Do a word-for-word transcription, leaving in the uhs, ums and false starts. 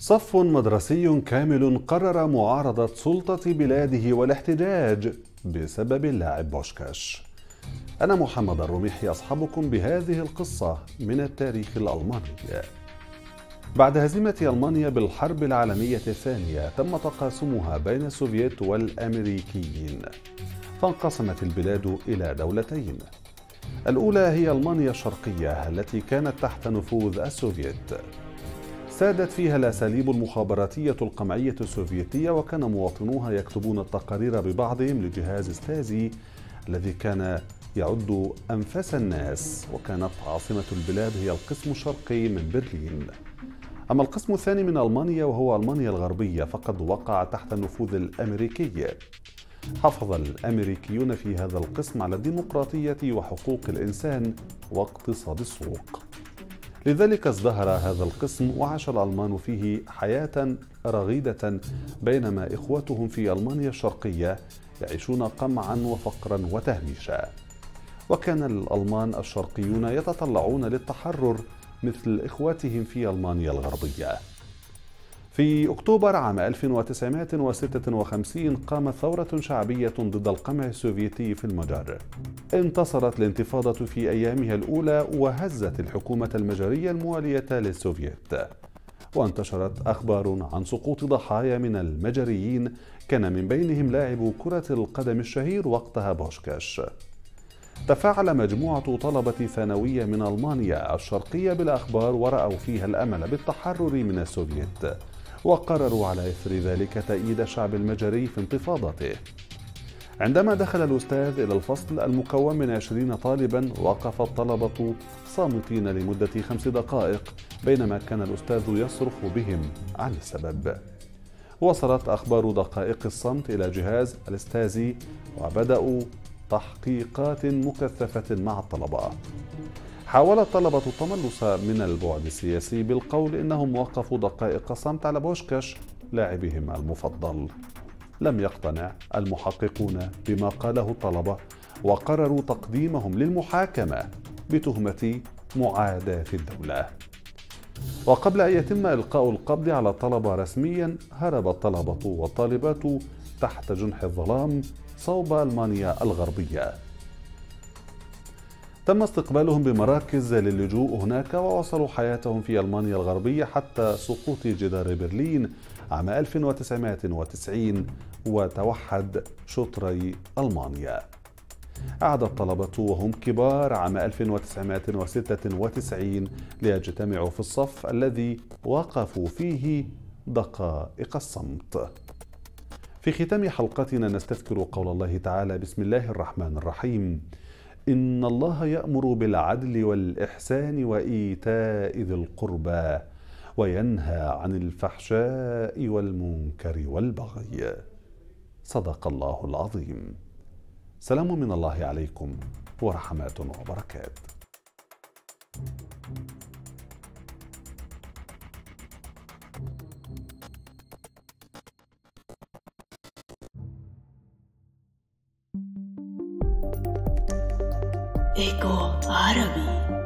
صف مدرسي كامل قرر معارضة سلطة بلاده والاحتجاج بسبب اللاعب بوشكاش. أنا محمد الرميحي أصحبكم بهذه القصة من التاريخ الألماني. بعد هزيمة ألمانيا بالحرب العالمية الثانية تم تقاسمها بين السوفييت والأمريكيين، فانقسمت البلاد إلى دولتين. الأولى هي ألمانيا الشرقية التي كانت تحت نفوذ السوفييت، سادت فيها الأساليب المخابراتية القمعية السوفيتية، وكان مواطنوها يكتبون التقارير ببعضهم لجهاز ستازي الذي كان يعد أنفاس الناس، وكانت عاصمة البلاد هي القسم الشرقي من برلين. أما القسم الثاني من ألمانيا وهو ألمانيا الغربية فقد وقع تحت النفوذ الأمريكي. حافظ الأمريكيون في هذا القسم على الديمقراطية وحقوق الإنسان واقتصاد السوق، لذلك ازدهر هذا القسم وعاش الألمان فيه حياة رغيدة، بينما إخوتهم في ألمانيا الشرقية يعيشون قمعا وفقرا وتهميشا. وكان الألمان الشرقيون يتطلعون للتحرر مثل إخوتهم في ألمانيا الغربية. في أكتوبر عام ألف وتسعمائة وستة وخمسين قامت ثورة شعبية ضد القمع السوفيتي في المجر. انتصرت الانتفاضة في أيامها الأولى وهزت الحكومة المجرية الموالية للسوفييت، وانتشرت أخبار عن سقوط ضحايا من المجريين كان من بينهم لاعب كرة القدم الشهير وقتها بوشكاش. تفاعل مجموعة طلبة ثانوية من ألمانيا الشرقية بالأخبار ورأوا فيها الأمل بالتحرر من السوفييت، وقرروا على إثر ذلك تأييد الشعب المجري في انتفاضته. عندما دخل الأستاذ إلى الفصل المكون من عشرين طالبا، وقف الطلبة صامتين لمدة خمس دقائق بينما كان الأستاذ يصرخ بهم عن السبب. وصلت أخبار دقائق الصمت إلى جهاز الستازي وبدأوا تحقيقات مكثفة مع الطلبة. حاول الطلبة التملص من البعد السياسي بالقول إنهم وقفوا دقائق صمت على بوشكاش لاعبهم المفضل. لم يقتنع المحققون بما قاله الطلبة، وقرروا تقديمهم للمحاكمة بتهمة معاداة الدولة. وقبل أن يتم إلقاء القبض على الطلبة رسميا، هرب الطلبة والطالبات تحت جنح الظلام صوب ألمانيا الغربية. تم استقبالهم بمراكز للجوء هناك، وواصلوا حياتهم في ألمانيا الغربية حتى سقوط جدار برلين عام ألف وتسعمائة وتسعين وتوحد شطري ألمانيا. عاد الطلبة وهم كبار عام ألف وتسعمائة وستة وتسعين ليجتمعوا في الصف الذي وقفوا فيه دقائق الصمت. في ختام حلقتنا نستذكر قول الله تعالى: بسم الله الرحمن الرحيم، إن الله يأمر بالعدل والإحسان وإيتاء ذي القربى وينهى عن الفحشاء والمنكر والبغي. صدق الله العظيم. سلام من الله عليكم ورحماته وبركاته. إيكو عربي.